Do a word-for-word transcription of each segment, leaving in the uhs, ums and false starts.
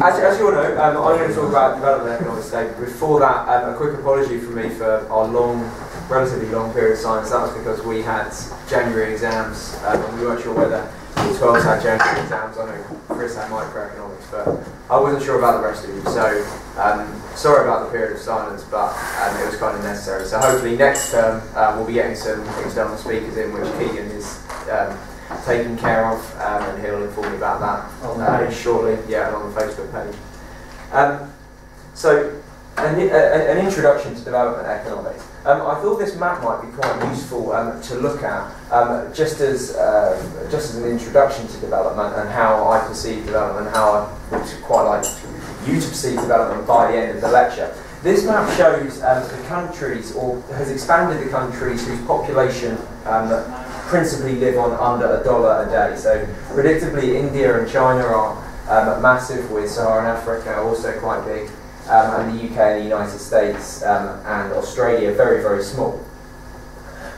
As, as you all know, um, I'm going to talk about development economics today. Before that, um, a quick apology from me for our long, relatively long period of science. That was because we had January exams, um, and we weren't sure whether the twelves had January exams. I know Chris had microeconomics, but I wasn't sure about the rest of you. So, um, sorry about the period of silence, but um, it was kind of necessary. So hopefully next term um, we'll be getting some external speakers in, which Keegan is um, taken care of, um, and he'll inform you about that uh, shortly, yeah, and on the Facebook page. Um, so, an, a, an introduction to development economics. Um, I thought this map might be quite useful um, to look at, um, just as uh, just as an introduction to development and how I perceive development, and how I would quite like you to perceive development by the end of the lecture. This map shows um, the countries, or has expanded the countries whose population um, principally live on under a dollar a day. So predictably, India and China are um, massive, with Saharan Africa also quite big, um, and the U K and the United States um, and Australia very, very small.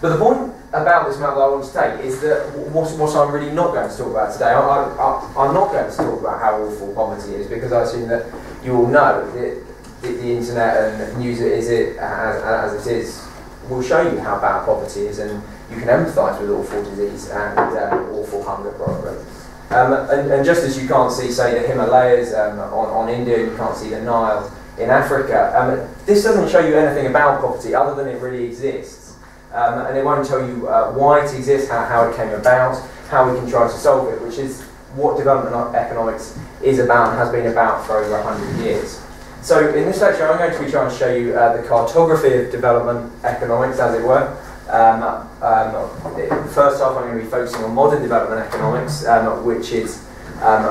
But the point about this map that I want to take is that what, what I'm really not going to talk about today, I, I, I, I'm not going to talk about how awful poverty is, because I assume that you all know that the, the internet and news is it as, as it is will show you how bad poverty is, and you can empathise with awful disease and um, awful hunger probably. Um, and, and just as you can't see, say, the Himalayas um, on, on India, you can't see the Nile in Africa, um, this doesn't show you anything about poverty other than it really exists. Um, and it won't tell you uh, why it exists, how, how it came about, how we can try to solve it, which is what development economics is about and has been about for over one hundred years. So in this lecture I'm going to be trying to show you uh, the cartography of development economics, as it were. Um, um, first off, I'm going to be focusing on modern development economics, um, which is um,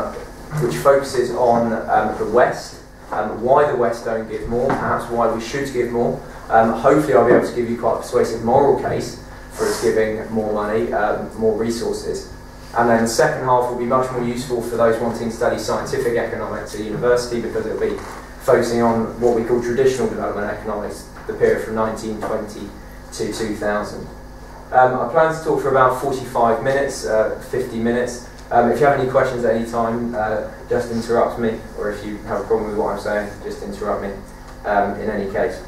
which focuses on um, the West, um, why the West don't give more, perhaps why we should give more. Um, hopefully I'll be able to give you quite a persuasive moral case for us giving more money, um, more resources. And then the second half will be much more useful for those wanting to study scientific economics at university, because it'll be focusing on what we call traditional development economics, the period from nineteen twenty to two thousand. Um, I plan to talk for about forty-five minutes, uh, fifty minutes. Um, if you have any questions at any time, uh, just interrupt me, or if you have a problem with what I'm saying, just interrupt me um, in any case.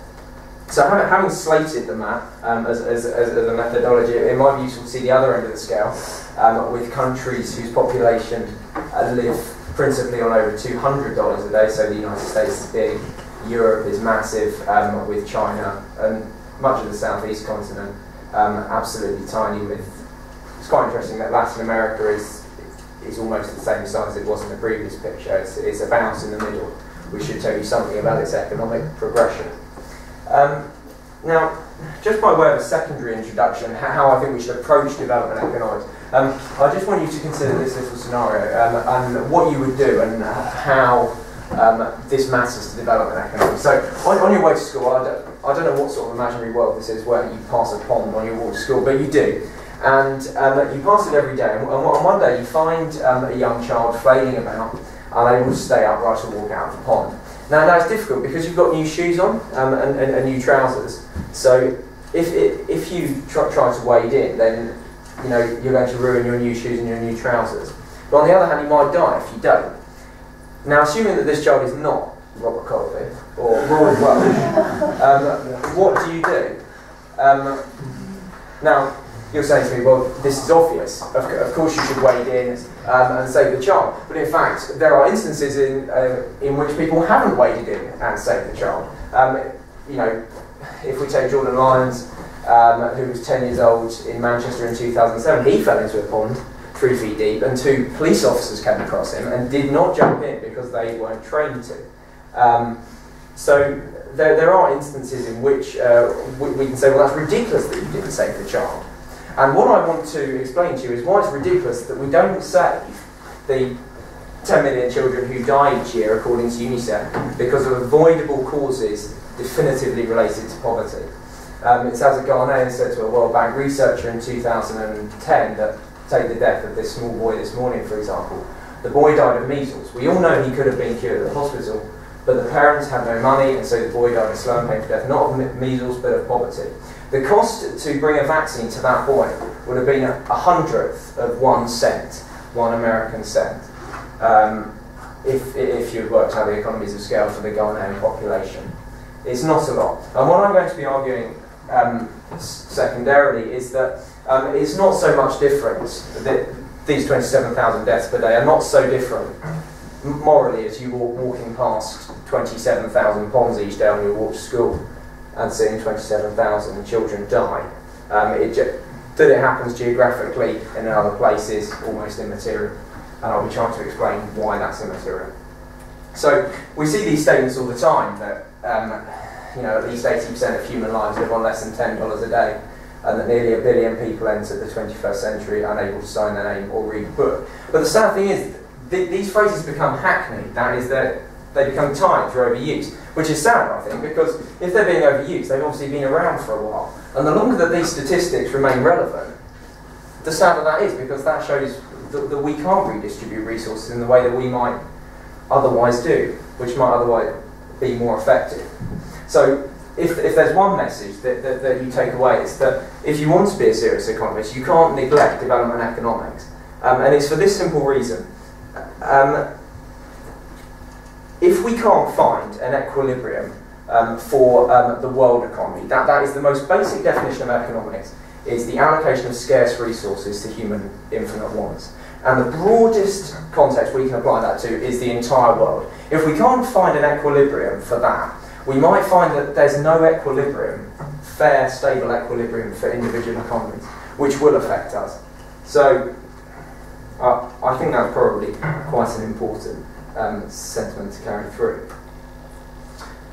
So having slated the map um, as, as, as a methodology, it might be useful to see the other end of the scale, um, with countries whose population uh, live principally on over two hundred dollars a day. So the United States is big, Europe is massive, um, with China and much of the southeast continent um, absolutely tiny. With it's quite interesting that Latin America is is almost the same size it was in the previous picture. It's, it's about in the middle, which should tell you something about its economic progression. Um, now, just by way of a secondary introduction, how I think we should approach development economics, um, I just want you to consider this little scenario um, and what you would do and how um, this matters to development economics. So, on, on your way to school, I don't, I don't know what sort of imaginary world this is where you pass a pond on your walk to school, but you do. And um, you pass it every day, and on one day you find um, a young child flailing about, unable to stay upright or walk out of the pond. Now, now it's difficult because you've got new shoes on um, and, and, and new trousers. So if, if, if you try, try to wade in, then you know, you're going to ruin your new shoes and your new trousers. But on the other hand, you might die if you don't. Now, assuming that this child is not Robert Colby or Roy Welch, um, what do you do? Um, now, you're saying to me, well, this is obvious. Of, of course you should wade in um, and save the child. But in fact, there are instances in, uh, in which people haven't waded in and saved the child. Um, you know, if we take Jordan Lyons, um, who was ten years old in Manchester in two thousand seven, he fell into a pond three feet deep, and two police officers came across him and did not jump in because they weren't trained to. Um, so there, there are instances in which uh, we, we can say, well, that's ridiculous that you didn't save the child. And what I want to explain to you is why it's ridiculous that we don't save the ten million children who die each year, according to UNICEF, because of avoidable causes definitively related to poverty. Um, it's as a Ghanaian said to a World Bank researcher in two thousand ten that, take the death of this small boy this morning, for example. The boy died of measles. We all know he could have been cured at the hospital, but the parents had no money, and so the boy died of slow and painful death, not of measles, but of poverty. The cost to bring a vaccine to that boy would have been a hundredth of one cent, one American cent. Um, if, if you've worked out the economies of scale for the Ghanaian population. It's not a lot. And what I'm going to be arguing um, secondarily is that um, it's not so much difference, that these twenty-seven thousand deaths per day are not so different morally as you were walking past twenty-seven thousand ponds each day on your walk to school and seeing twenty-seven thousand children die. Um, it that it happens geographically in another place is almost immaterial, and I'll be trying to explain why that's immaterial. So we see these statements all the time that um, you know, at least eighty percent of human lives live on less than ten dollars a day, and that nearly a billion people enter the twenty-first century unable to sign their name or read a book. But the sad thing is, th these phrases become hackneyed, that is, that they become timed through overuse, which is sad, I think, because if they're being overused, they've obviously been around for a while. And the longer that these statistics remain relevant, the sadder that is, because that shows that, that we can't redistribute resources in the way that we might otherwise do, which might otherwise be more effective. So if, if there's one message that, that, that you take away, it's that if you want to be a serious economist, you can't neglect development economics. Um, and it's for this simple reason. Um, If we can't find an equilibrium um, for um, the world economy, that, that is the most basic definition of economics, is the allocation of scarce resources to human infinite wants. And the broadest context we can apply that to is the entire world. If we can't find an equilibrium for that, we might find that there's no equilibrium, fair, stable equilibrium for individual economies, which will affect us. So uh, I think that's probably quite an important Um, sentiment to carry through.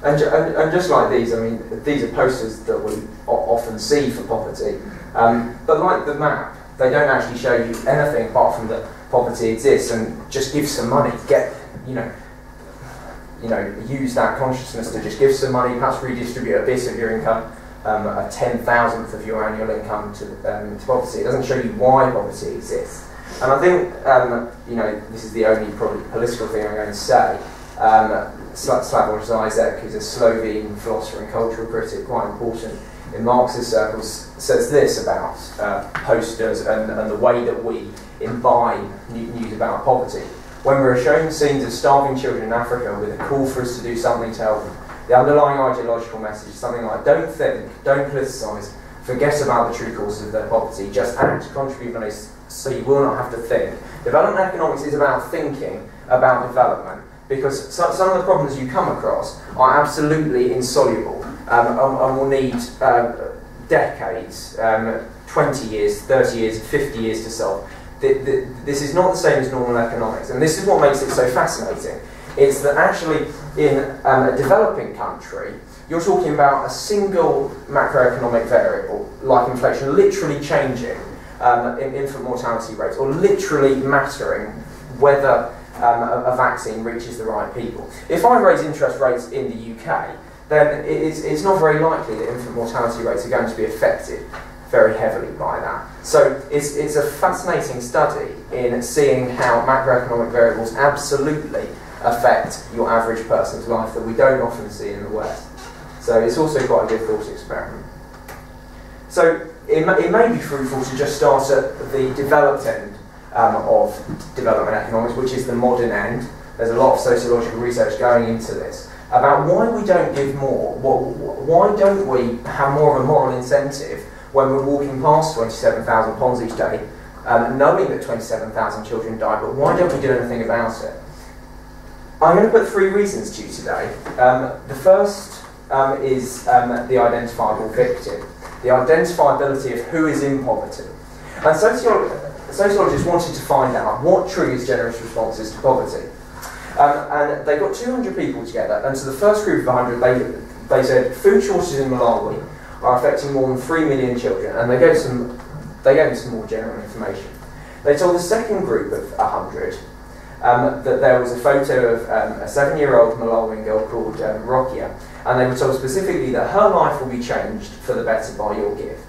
And, and, and just like these, I mean, these are posters that we often see for poverty, um, but like the map, they don't actually show you anything apart from that poverty exists and just give some money, get, you know, you know, use that consciousness to just give some money, perhaps redistribute a bit of your income, um, a ten thousandth of your annual income to, um, to poverty. It doesn't show you why poverty exists. And I think, um, you know, this is the only probably political thing I'm going to say. Um, Slavoj Zizek, who's a Slovene philosopher and cultural critic, quite important in Marxist circles, says this about uh, posters and, and the way that we imbibe news about poverty. When we're shown scenes of starving children in Africa with a call for us to do something to help them, the underlying ideological message is something like, don't think, don't politicise, forget about the true causes of their poverty, just act, contribute money, so you will not have to think. Development economics is about thinking about development, because some of the problems you come across are absolutely insoluble um, and, and will need um, decades, um, twenty years, thirty years, fifty years to solve. The, the, this is not the same as normal economics, and this is what makes it so fascinating. It's that actually in um, a developing country, you're talking about a single macroeconomic variable, like inflation, literally changing Um, infant mortality rates, or literally mattering whether um, a, a vaccine reaches the right people. If I raise interest rates in the U K, then it is, it's not very likely that infant mortality rates are going to be affected very heavily by that. So it's, it's a fascinating study in seeing how macroeconomic variables absolutely affect your average person's life that we don't often see in the West. So it's also quite a good thought experiment. So It may, it may be fruitful to just start at the developed end um, of development economics, which is the modern end. There's a lot of sociological research going into this about why we don't give more, what, why don't we have more of a moral incentive when we're walking past twenty-seven thousand ponds each day, um, knowing that twenty-seven thousand children die, but why don't we do anything about it? I'm going to put three reasons to you today. Um, the first um, is um, the identifiable victim. The identifiability of who is in poverty. And sociolo sociologists wanted to find out what triggers generous responses to poverty. Um, and they got two hundred people together, and to the first group of one hundred, they, they said food shortages in Malawi are affecting more than three million children, and they gave some, they gave some more general information. They told the second group of one hundred um, that there was a photo of um, a seven-year-old Malawian girl called um, Rockia, and they were told specifically that her life will be changed for the better by your gift.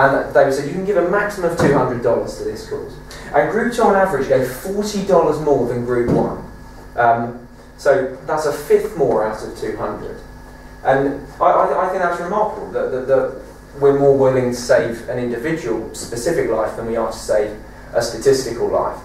And they said you can give a maximum of two hundred dollars to this cause. And group two on average gave forty dollars more than group one. Um, so that's a fifth more out of two hundred. And I, I, I think that's remarkable, that, that, that we're more willing to save an individual specific life than we are to save a statistical life.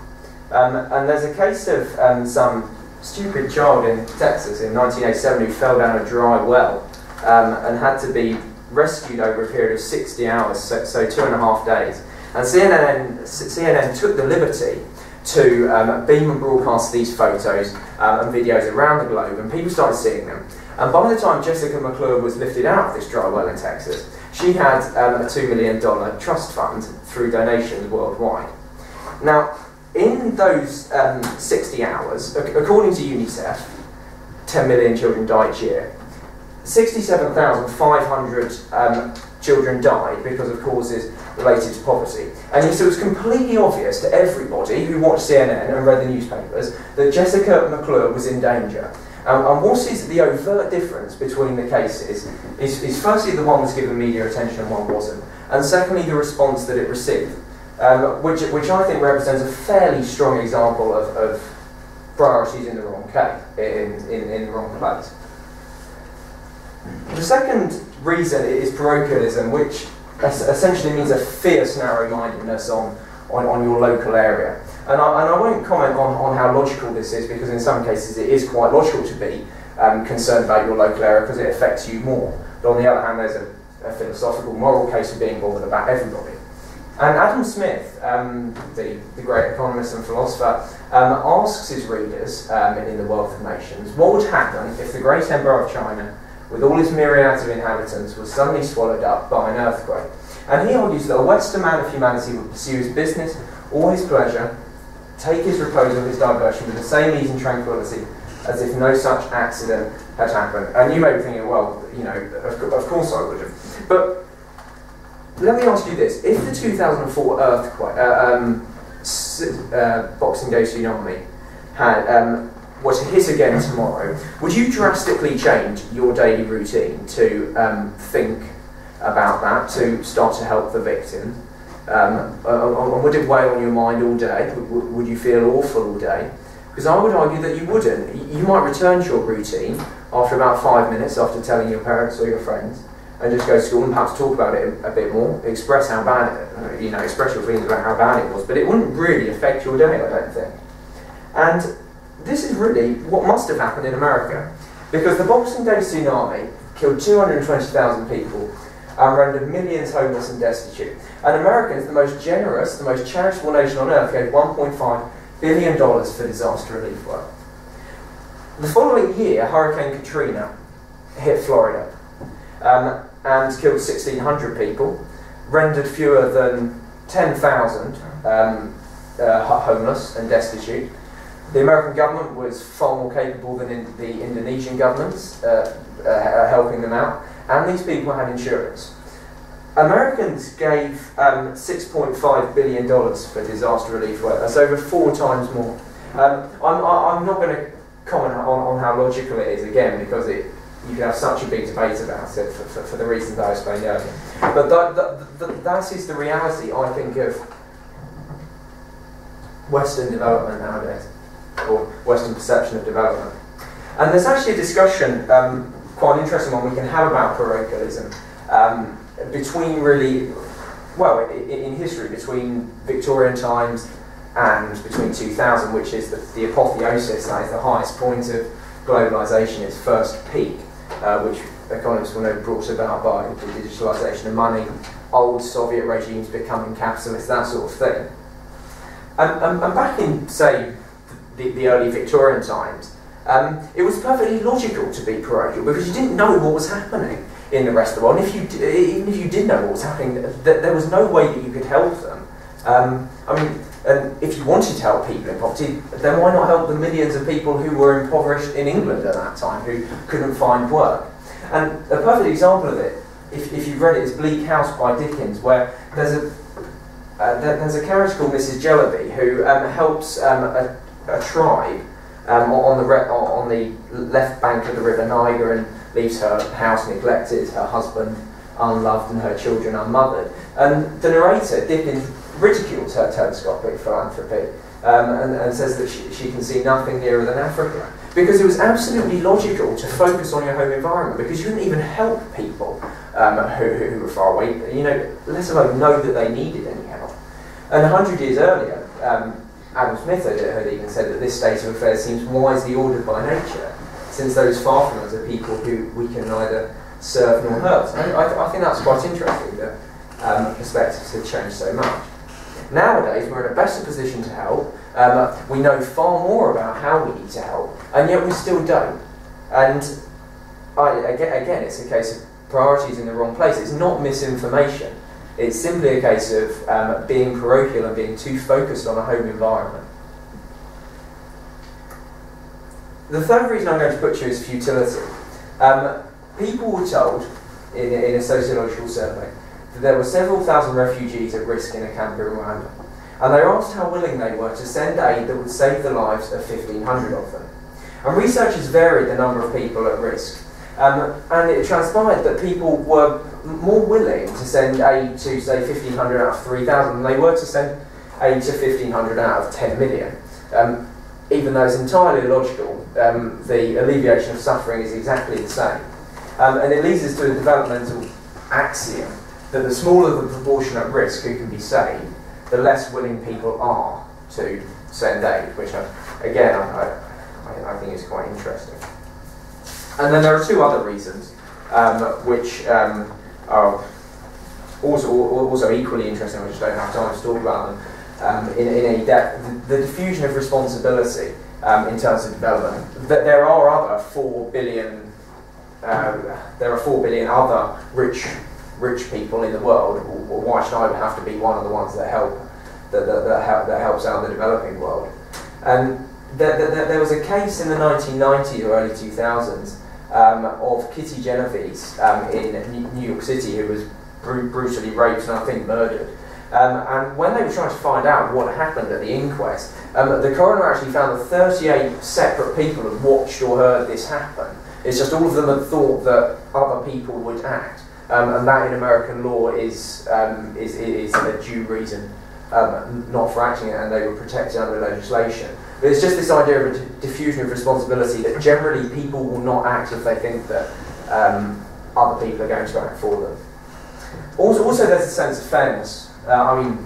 Um, and there's a case of um, some stupid child in Texas in nineteen eighty-seven who fell down a dry well um, and had to be rescued over a period of sixty hours, so, so two and a half days. And C N N, C N N took the liberty to um, beam and broadcast these photos uh, and videos around the globe, and people started seeing them. And by the time Jessica McClure was lifted out of this dry well in Texas, she had um, a two million dollar trust fund through donations worldwide. Now, in those um, sixty hours, according to UNICEF, ten million children die each year. sixty-seven thousand five hundred um, children died because of causes related to poverty. And so it was completely obvious to everybody who watched C N N and read the newspapers that Jessica McClure was in danger. Um, and what is the overt difference between the cases is, is firstly the one that's given media attention and one wasn't, and secondly the response that it received, um, which, which I think represents a fairly strong example of, of priorities in the wrong case, in, in, in the wrong place. The second reason is parochialism, which essentially means a fierce narrow-mindedness on, on, on your local area. And I, and I won't comment on, on how logical this is, because in some cases it is quite logical to be um, concerned about your local area because it affects you more. But on the other hand, there's a, a philosophical, moral case of being bothered about everybody. And Adam Smith, um, the, the great economist and philosopher, um, asks his readers um, in The Wealth of Nations, what would happen if the great emperor of China, with all his myriads of inhabitants, was suddenly swallowed up by an earthquake? And he argues that a Western man of humanity would pursue his business or his pleasure, take his repose or his diversion with the same ease and tranquility as if no such accident had happened. And you may be thinking, well, you know, of, of course I would have. But let me ask you this. If the two thousand four earthquake, uh, um, uh, Boxing Day tsunami had... Um, was to hit again tomorrow, would you drastically change your daily routine to um, think about that, to start to help the victim? Um, uh, would it weigh on your mind all day? Would, would you feel awful all day? Because I would argue that you wouldn't. You might return to your routine after about five minutes, after telling your parents or your friends, and just go to school and perhaps talk about it a bit more, express how bad, you know, express your feelings about how bad it was, but it wouldn't really affect your day, I don't think. And this is really what must have happened in America, because the Boxing Day tsunami killed two hundred twenty thousand people and rendered millions homeless and destitute. And Americans, the most generous, the most charitable nation on earth, gave one point five billion dollars for disaster relief work. The following year, Hurricane Katrina hit Florida um, and killed sixteen hundred people, rendered fewer than ten thousand um, uh, homeless and destitute. The American government was far more capable than in the Indonesian governments uh, uh, helping them out, and these people had insurance. Americans gave um, six point five billion dollars for disaster relief work. That's over four times more. Um, I'm, I'm not going to comment on, on how logical it is again, because it, you can have such a big debate about it for, for, for the reasons that I explained earlier. But that, that, that, that is the reality, I think, of Western development nowadays, or Western perception of development. And there's actually a discussion, um, quite an interesting one we can have about parochialism, um, between really, well, in, in history, between Victorian times and between two thousand, which is the, the apotheosis, that is the highest point of globalisation, its first peak, uh, which economists will know brought about by the digitalisation of money, old Soviet regimes becoming capitalist, that sort of thing. And, and, and back in, say, The, the early Victorian times, um, it was perfectly logical to be parochial because you didn't know what was happening in the rest of the world. And if you d even if you did know what was happening, th there was no way that you could help them. Um, I mean, and if you wanted to help people in poverty, then why not help the millions of people who were impoverished in England at that time, who couldn't find work? And a perfect example of it, if, if you've read it, is Bleak House by Dickens, where there's a uh, there, there's a character called Missus Jellyby who um, helps um, a a tribe um, on, the re on the left bank of the River Niger, and leaves her house neglected, her husband unloved and her children unmothered. And the narrator, Dickens, ridicules her telescopic philanthropy um, and, and says that she, she can see nothing nearer than Africa, because it was absolutely logical to focus on your home environment, because you couldn't even help people um, who, who were far away, you know, let alone know that they needed any help. And a hundred years earlier, um, Adam Smith had even said that this state of affairs seems wisely ordered by nature, since those far from us are people who we can neither serve nor hurt. And I, I think that's quite interesting, that um, perspectives have changed so much. Nowadays, we're in a better position to help. Um, we know far more about how we need to help, and yet we still don't. And I, again, again, it's a case of priorities in the wrong place. It's not misinformation. It's simply a case of um, being parochial and being too focused on a home environment. The third reason I'm going to put you is futility. Um, people were told in, in a sociological survey that there were several thousand refugees at risk in a camp in Rwanda, and they asked how willing they were to send aid that would save the lives of fifteen hundred of them. And researchers varied the number of people at risk. Um, and it transpired that people were more willing to send aid to, say, fifteen hundred out of three thousand than they were to send aid to fifteen hundred out of ten million. Um, even though it's entirely illogical, um, the alleviation of suffering is exactly the same. Um, and it leads us to a developmental axiom that the smaller the proportion at risk who can be saved, the less willing people are to send aid, which, I, again, I, I, I think is quite interesting. And then there are two other reasons, um, which um, are also, also equally interesting. I just don't have time to talk about them um, in, in any depth. The diffusion of responsibility um, in terms of development. That there are other four billion, um, there are four billion other rich, rich people in the world. Why should I have to be one of the ones that help, that that, that, help, that helps out the developing world? And there, there, there was a case in the nineteen nineties or early two thousands. Um, of Kitty Genovese um, in New York City, who was br brutally raped and I think murdered. Um, and when they were trying to find out what happened at the inquest, um, the coroner actually found that thirty-eight separate people had watched or heard this happen. It's just all of them had thought that other people would act, um, and that in American law is um, is, is a due reason um, not for acting, and they were protected under legislation. But it's just this idea of a diffusion of responsibility, that generally people will not act if they think that um, other people are going to act for them. Also, also there's a sense of fairness. Uh, I mean,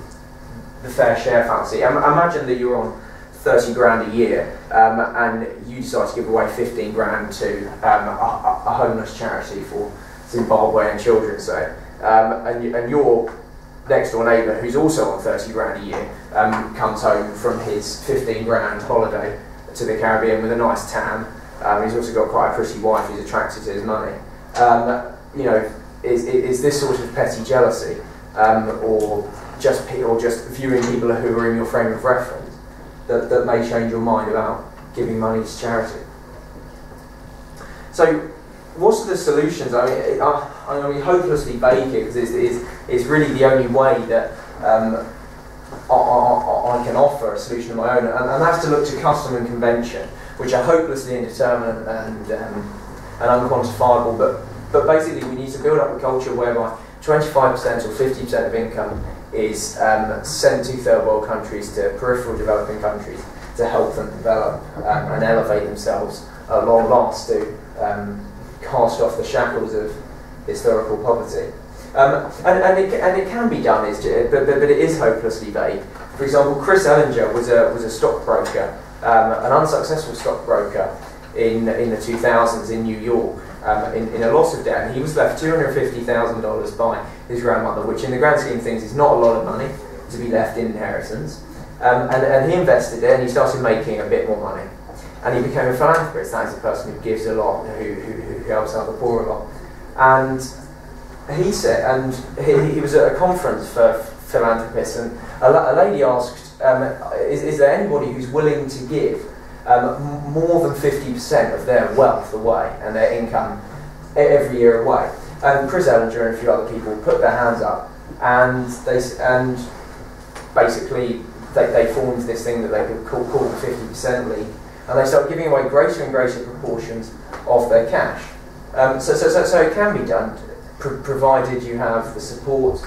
the fair share fallacy. Um, imagine that you're on thirty grand a year um, and you decide to give away fifteen grand to um, a, a homeless charity for Zimbabwean children, say, um, and, you, and you're next door neighbour who's also on thirty grand a year um, comes home from his fifteen grand holiday to the Caribbean with a nice tan. Um, he's also got quite a pretty wife who's attracted to his money. Um, you know, is, is this sort of petty jealousy, um, or just or just viewing people who are in your frame of reference that, that may change your mind about giving money to charity? So, what's the solutions? I mean, I'm going to be hopelessly vague here because it's, it's, it's really the only way that um, I, I, I can offer a solution of my own, and, and that's to look to custom and convention, which are hopelessly indeterminate and, um, and unquantifiable, but, but basically we need to build up a culture whereby twenty-five percent or fifty percent of income is um, sent to third world countries, to peripheral developing countries, to help them develop um, and elevate themselves at long last to um, cast off the shackles of historical poverty. Um, and, and, it, and it can be done, it's, but, but it is hopelessly vague. For example, Chris Ellinger was a, was a stockbroker, um, an unsuccessful stockbroker in, in the two thousands in New York, um, in, in a lot of debt. And he was left two hundred fifty thousand dollars by his grandmother, which in the grand scheme of things is not a lot of money to be left in inheritance. Um, and, and he invested it and he started making a bit more money. And he became a philanthropist. That is a person who gives a lot, who, who, who helps out the poor a lot. And he said, and he, he was at a conference for philanthropists, and a, la a lady asked, um, is, is there anybody who's willing to give um, more than fifty percent of their wealth away and their income every year away? And Chris Ellinger and a few other people put their hands up, and they and basically they, they formed this thing that they could call, call the fifty percent League. And they start giving away greater and greater proportions of their cash. Um, so, so, so, so it can be done, pr provided you have the support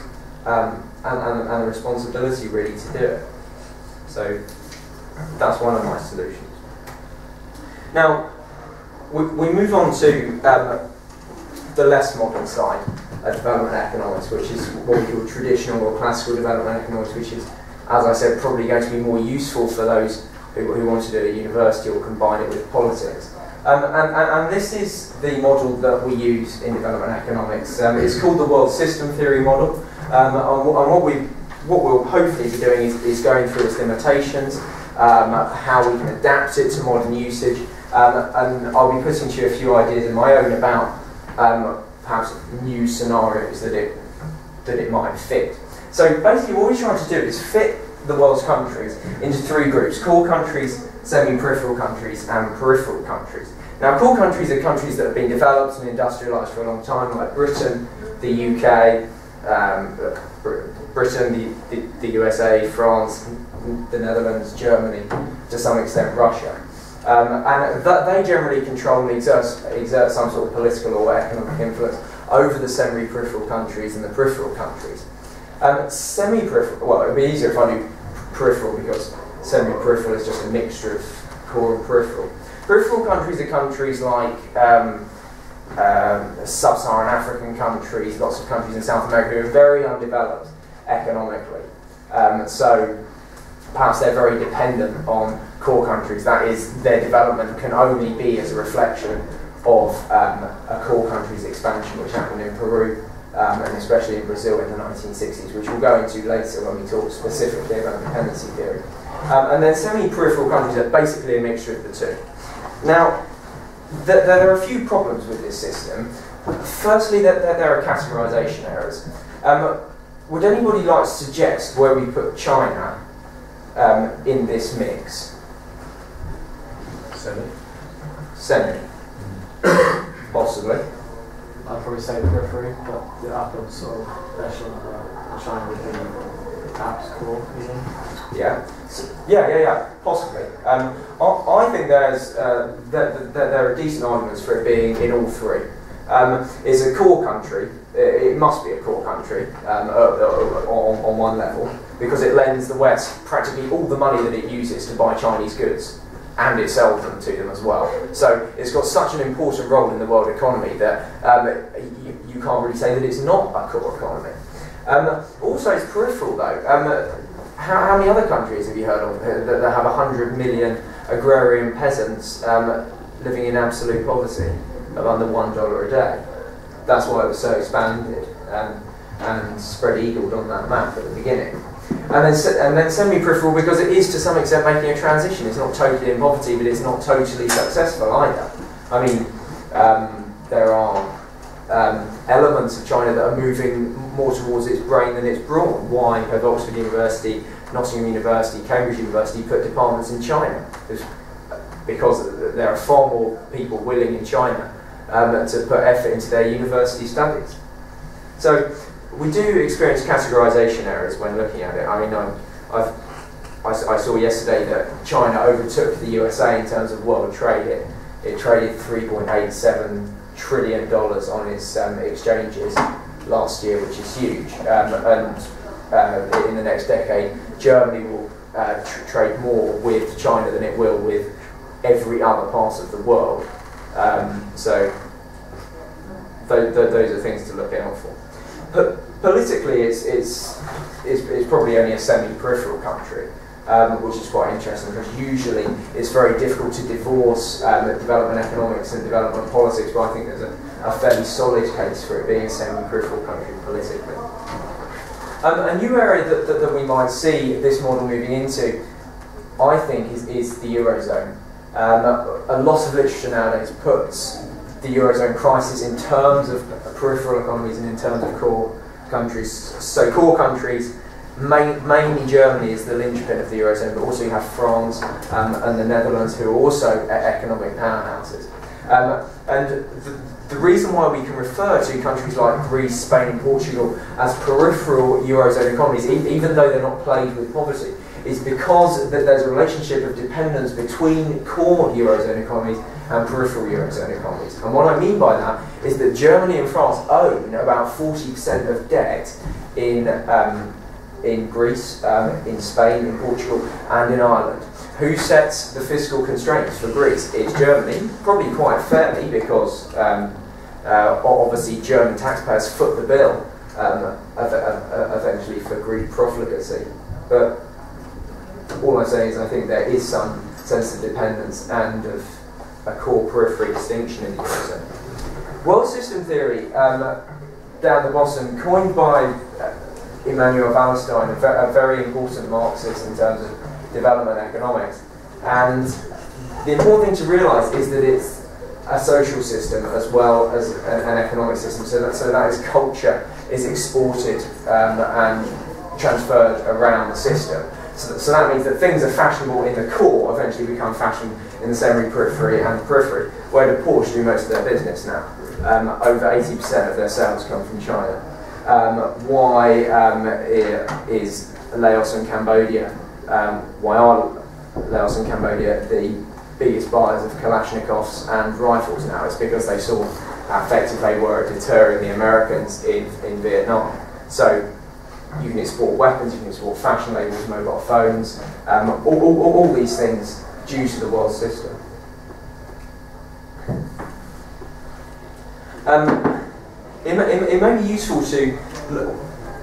um, and, and, and the responsibility really to do it. So that's one of my solutions. Now, we, we move on to um, the less modern side of development economics, which is what we call traditional or classical development economics, which is as I said, probably going to be more useful for those who, who want to do it at university or combine it with politics. Um, and, and, and this is the model that we use in development economics. Um, it's called the world system theory model. Um, and, and what, we, what we'll hopefully be doing is, is going through its limitations, um, how we can adapt it to modern usage, um, and I'll be putting to you a few ideas of my own about um, perhaps new scenarios that it, that it might fit. So basically what we're trying to do is fit the world's countries into three groups: core countries, semi-peripheral countries and peripheral countries. Now, core countries are countries that have been developed and industrialised for a long time, like Britain, the U K, um, Britain, the, the, the U S A, France, the Netherlands, Germany, to some extent Russia. Um, and that they generally control and exert, exert some sort of political or economic influence over the semi-peripheral countries and the peripheral countries. Um, semi-peripheral, well, it would be easier if I do peripheral, because semi-peripheral is just a mixture of core and peripheral. Peripheral countries are countries like um, um, sub-Saharan African countries, lots of countries in South America who are very undeveloped economically. Um, so perhaps they're very dependent on core countries. That is, their development can only be as a reflection of um, a core country's expansion, which happened in Peru um, and especially in Brazil in the nineteen sixties, which we'll go into later when we talk specifically about dependency theory. Um, and then semi-peripheral countries are basically a mixture of the two. Now, th there are a few problems with this system. Firstly, that th there are categorisation errors. Um, would anybody like to suggest where we put China um, in this mix? Semi. Semi. Mm. Possibly. I'd probably say periphery, but the upper sort of version of China would be perhaps core, even. Yeah. Yeah, yeah, yeah, possibly. Um, I, I think there's uh, that th th there are decent arguments for it being in all three. Um, it's a core country. It, it must be a core country um, on, on one level, because it lends the West practically all the money that it uses to buy Chinese goods, and it sells them to them as well. So it's got such an important role in the world economy that um, you, you can't really say that it's not a core economy. Um, also, it's peripheral though. Um, How, how many other countries have you heard of that, that have one hundred million agrarian peasants um, living in absolute poverty of under one dollar a day? That's why it was so expanded um, and spread-eagled on that map at the beginning. And then, and then semi-peripheral, because it is to some extent making a transition. It's not totally in poverty, but it's not totally successful either. I mean, um, there are Um, elements of China that are moving more towards its brain than its brawn. Why have Oxford University, Nottingham University, Cambridge University put departments in China? It's because there are far more people willing in China um, to put effort into their university studies. So we do experience categorisation errors when looking at it. I mean, I, I've, I, I saw yesterday that China overtook the U S A in terms of world trade. It, it traded three point eight seven trillion dollars on its um, exchanges last year, which is huge. Um, and uh, in the next decade, Germany will uh, tr trade more with China than it will with every other part of the world. Um, so th th those are things to look out for. But politically, it's, it's, it's, it's probably only a semi-peripheral country, Um, which is quite interesting, because usually it's very difficult to divorce um, development economics and development politics, but I think there's a, a fairly solid case for it being a semi-peripheral country politically. Um, a new area that, that, that we might see this model moving into, I think, is, is the Eurozone. Um, a, a lot of literature nowadays puts the Eurozone crisis in terms of peripheral economies and in terms of core countries. So core countries, Main, mainly Germany is the linchpin of the Eurozone, but also you have France um, and the Netherlands, who are also economic powerhouses. Um, and the, the reason why we can refer to countries like Greece, Spain and Portugal as peripheral Eurozone economies, e even though they're not plagued with poverty, is because th there's a relationship of dependence between core Eurozone economies and peripheral Eurozone economies. And what I mean by that is that Germany and France own about forty percent of debt in um, in Greece, um, in Spain, in Portugal, and in Ireland. Who sets the fiscal constraints for Greece? It's Germany, probably quite fairly, because um, uh, obviously German taxpayers foot the bill um, eventually for Greek profligacy. But all I'm saying is I think there is some sense of dependence and of a core periphery distinction in the Eurozone. World system theory, um, down the bottom, coined by uh, Immanuel Wallerstein, a, ve a very important Marxist in terms of development economics. And the important thing to realise is that it's a social system as well as an, an economic system. So that, so that is culture is exported um, and transferred around the system. So that, so that means that things are fashionable in the core eventually become fashioned in the semi-periphery and the periphery, where the Porsche do most of their business now. Um, over eighty percent of their sales come from China. Um, why um, is Laos and Cambodia, um, why are Laos and Cambodia the biggest buyers of Kalashnikovs and rifles now? It's because they saw how effective they were at deterring the Americans in, in Vietnam. So you can export weapons, you can export fashion labels, mobile phones, um, all, all, all these things due to the world system. Um, it, it, it may be useful to look,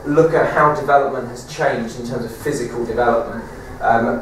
look at how development has changed in terms of physical development. Um,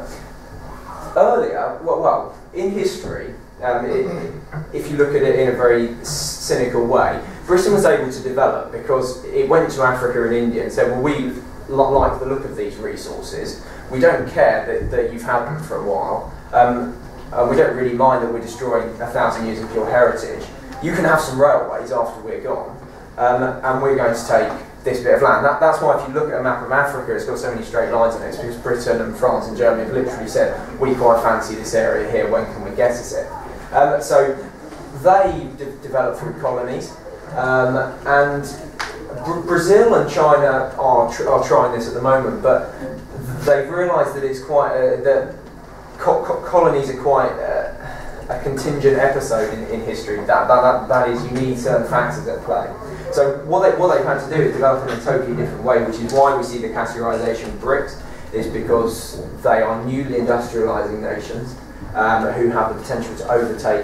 earlier, well, well, in history, um, it, if you look at it in a very cynical way, Britain was able to develop because it went to Africa and India and said, well, we like the look of these resources. We don't care that, that you've had them for a while. Um, uh, we don't really mind that we're destroying a thousand years of your heritage. You can have some railways after we're gone, um, and we're going to take this bit of land. That, that's why if you look at a map of Africa, it's got so many straight lines in it. It's because Britain and France and Germany have literally said, we quite fancy this area here, when can we get us it? Um, so they de developed through colonies, um, and Br Brazil and China are, tr are trying this at the moment, but they've realised that it's quite uh, that co co colonies are quite uh, a contingent episode in, in history. That, that, that, that is, you need certain factors at play. So what, they, what they've had to do is develop in a totally different way, which is why we see the categorisation BRICS, is because they are newly industrialising nations um, who have the potential to overtake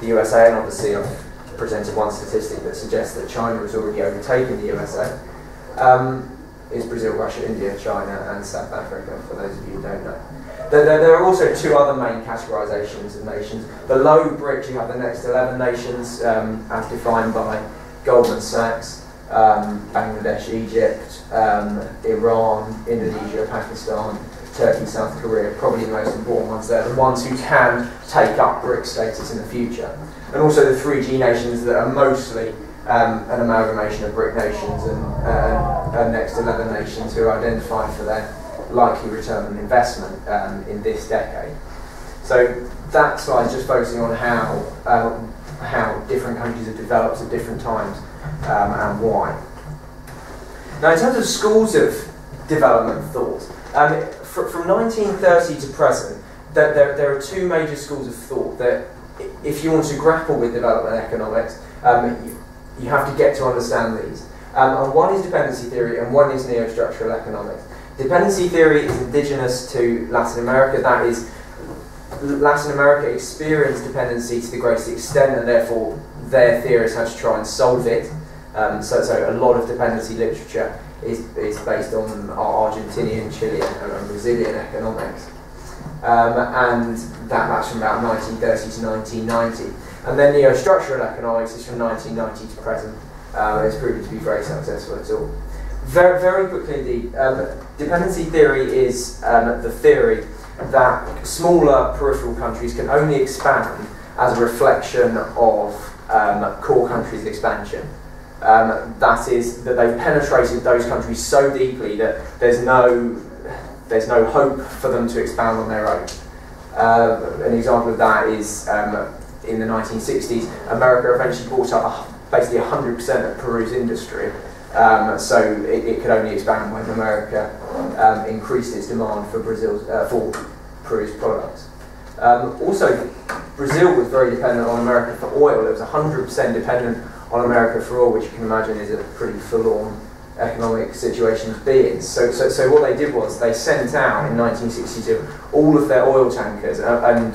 the U S A, and obviously I've presented one statistic that suggests that China has already overtaken the U S A. Um, is Brazil, Russia, India, China and South Africa, for those of you who don't know. There are also two other main categorisations of nations. Below BRICS, you have the next eleven nations, um, as defined by Goldman Sachs, um, Bangladesh, Egypt, um, Iran, Indonesia, Pakistan, Turkey, South Korea, probably the most important ones there, the ones who can take up BRICS status in the future. And also the three G nations that are mostly um, an amalgamation of BRIC nations and, uh, and next eleven nations who are identified for their likely return on investment um, in this decade. So that slide is just focusing on how um, how different countries have developed at different times um, and why. Now, in terms of schools of development thought, um, fr from nineteen thirty to present, there, there, there are two major schools of thought that, if you want to grapple with development economics, um, you, you have to get to understand these. Um, and one is dependency theory, and one is neo-structural economics. Dependency theory is indigenous to Latin America. That is, Latin America experienced dependency to the greatest extent, and therefore their theorists had to try and solve it. Um, so, so a lot of dependency literature is, is based on our Argentinian, Chilean, and Brazilian economics. Um, and that, that's from about nineteen thirty to nineteen ninety. And then neo-structural economics is from nineteen ninety to present. Um, it's proven to be very successful at all. Very, very quickly, the um, dependency theory is um, the theory that smaller peripheral countries can only expand as a reflection of um, core countries' expansion. Um, that is, that they've penetrated those countries so deeply that there's no, there's no hope for them to expand on their own. Um, an example of that is um, in the nineteen sixties, America eventually bought up basically one hundred percent of Peru's industry. Um, so it, it could only expand when America um, increased its demand for Brazil's uh, for Peru's products. Um, also, Brazil was very dependent on America for oil. It was one hundred percent dependent on America for oil, which you can imagine is a pretty forlorn economic situation to be in. So, so, so what they did was they sent out in nineteen sixty-two all of their oil tankers and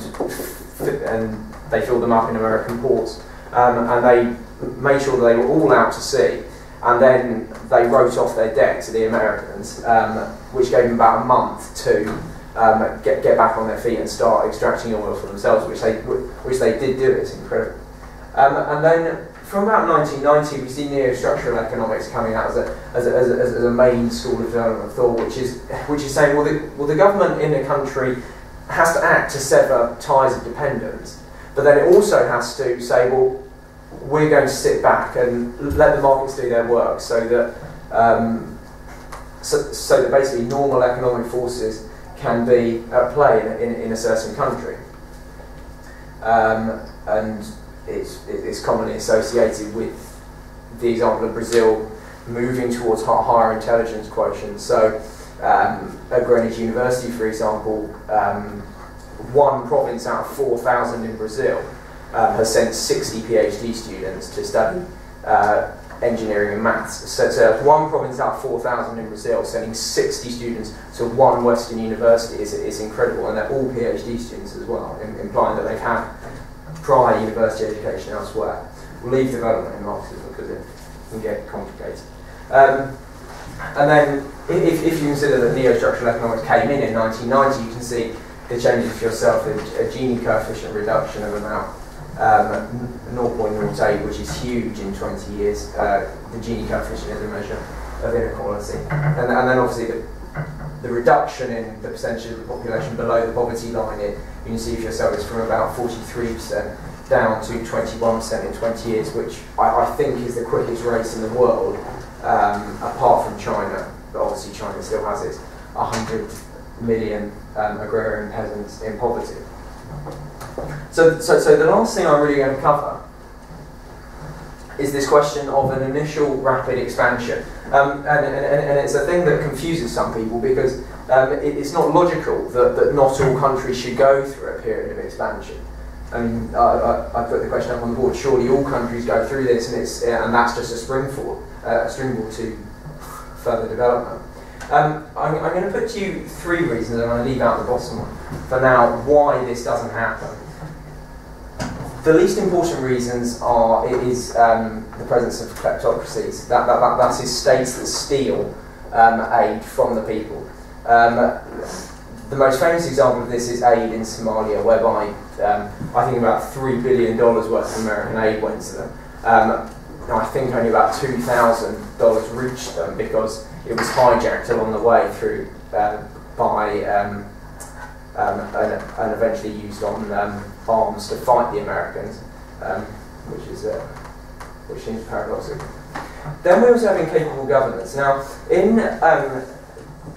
and they filled them up in American ports, um, and they made sure that they were all out to sea. And then they wrote off their debt to the Americans, um, which gave them about a month to um, get, get back on their feet and start extracting oil for themselves, which they, which they did do. It's incredible. Um, and then from about nineteen ninety, we see neo-structural economics coming out as a, as a, as a, as a main school of development thought, which is, which is saying, well the, well, the government in a country has to act to sever ties of dependence, but then it also has to say, well, we're going to sit back and let the markets do their work, so that um, so, so that basically normal economic forces can be at play in, in, in a certain country. Um, and it's, it's commonly associated with the example of Brazil moving towards higher intelligence quotients. So um, at Greenwich University, for example, um, one province out of four thousand in Brazil Um, has sent sixty PhD students to study uh, engineering and maths. So, so one province out of four thousand in Brazil sending sixty students to one Western university is, is incredible, and they're all PhD students as well, in, implying that they've had prior university education elsewhere. We'll leave development in Marxism because it can get complicated. Um, and then if, if you consider that neo-structural economics came in in nineteen ninety, you can see the changes for yourself in a Gini coefficient reduction of amount Um, zero point zero eight, which is huge in twenty years. Uh, the Gini coefficient is a measure of inequality. And, and then obviously the, the reduction in the percentage of the population below the poverty line, in, you can see for yourself, is from about forty-three percent down to twenty-one percent in twenty years, which I, I think is the quickest race in the world, um, apart from China. But obviously China still has its one hundred million um, agrarian peasants in poverty. So, so, so the last thing I'm really going to cover is this question of an initial rapid expansion. Um, and, and, and it's a thing that confuses some people, because um, it, it's not logical that, that not all countries should go through a period of expansion. I mean, I, I, I put the question up on the board, surely all countries go through this, and, it's, and that's just a springboard, uh, a springboard to further development. Um, I'm, I'm going to put to you three reasons, and I'm going to leave out the bottom one for now, why this doesn't happen. The least important reasons are it is um, the presence of kleptocracies. That, that, that, that is states that steal um, aid from the people. Um, the most famous example of this is aid in Somalia, whereby um, I think about three billion dollars worth of American aid went to them. Um, I think only about two thousand dollars reached them because it was hijacked along the way through uh, by. Um, Um, and, and eventually used on um, arms to fight the Americans, um, which is uh, which seems paradoxical. Then we also have incapable governance. Now, in um,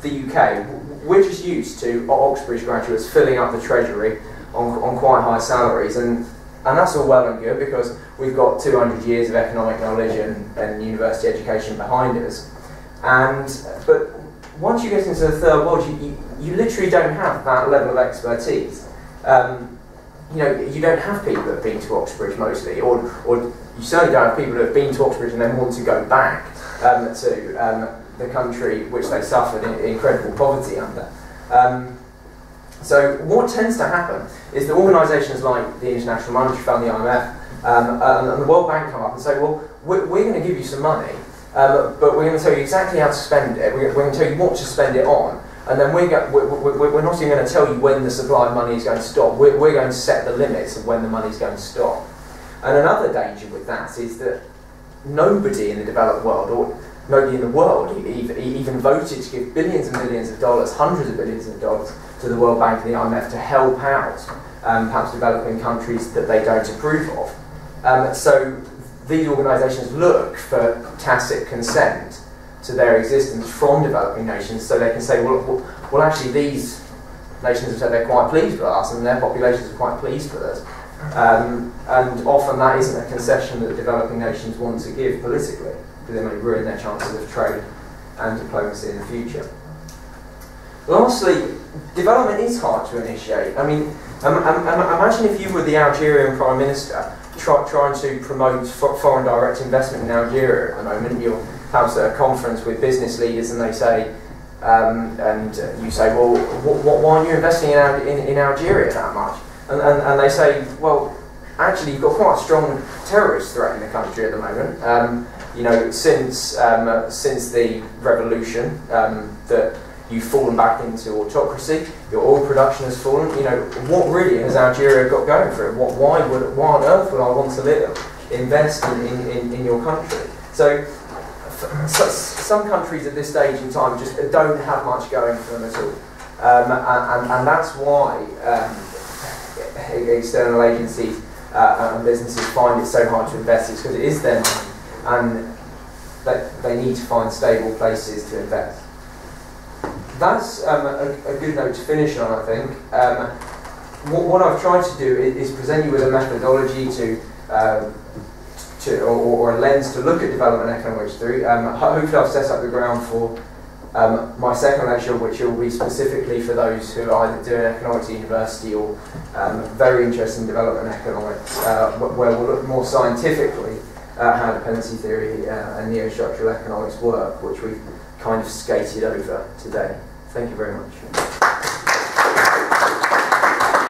the U K, we're just used to Oxbridge graduates filling up the treasury on, on quite high salaries, and and that's all well and good because we've got two hundred years of economic knowledge and, and university education behind us, and but. Once you get into the third world, you, you, you literally don't have that level of expertise. Um, you know, you don't have people that have been to Oxbridge mostly, or, or you certainly don't have people that have been to Oxbridge and then want to go back um, to um, the country which they suffered in, incredible poverty under. Um, so what tends to happen is that organisations like the International Monetary Fund, the I M F, um, and, and the World Bank come up and say, well, we're, we're going to give you some money, Um, but we're going to tell you exactly how to spend it, we're, we're going to tell you what to spend it on, and then we're, go we're, we're, we're not even going to tell you when the supply of money is going to stop, we're, we're going to set the limits of when the money is going to stop. And another danger with that is that nobody in the developed world, or nobody in the world, even, even voted to give billions and billions of dollars, hundreds of billions of dollars to the World Bank and the I M F to help out um, perhaps developing countries that they don't approve of. Um, so. These organisations look for tacit consent to their existence from developing nations, so they can say, well, well, well actually these nations have said they're quite pleased with us and their populations are quite pleased with us. Um, and often that isn't a concession that developing nations want to give politically, because they may ruin their chances of trade and diplomacy in the future. Lastly, development is hard to initiate. I mean, um, um, imagine if you were the Algerian Prime Minister Try, trying to promote foreign direct investment in Algeria at the moment. You'll have a conference with business leaders, and they say, um, and uh, you say, well, wh wh why aren't you investing in, Al in, in Algeria that much? And, and, and they say, well, actually, you've got quite a strong terrorist threat in the country at the moment. Um, you know, since um, uh, since the revolution, um, that you've fallen back into autocracy, your oil production has fallen. You know, what really has Algeria got going for it? What, why, would, why on earth would I want to live, invest in, in, in your country? So, so some countries at this stage in time just don't have much going for them at all. Um, and, and, and that's why um, external agencies uh, and businesses find it so hard to invest. It's because it is their money, and they, they need to find stable places to invest. That's um, a, a good note to finish on, I think. Um, what, what I've tried to do is, is present you with a methodology to, um, to or, or a lens to look at development economics through. Um, hopefully I've set up the ground for um, my second lecture, which will be specifically for those who are either doing economics at university or um, very interested in development economics, uh, where we'll look more scientifically at how dependency theory uh, and neo-structural economics work, which we've kind of skated over today. Thank you very much.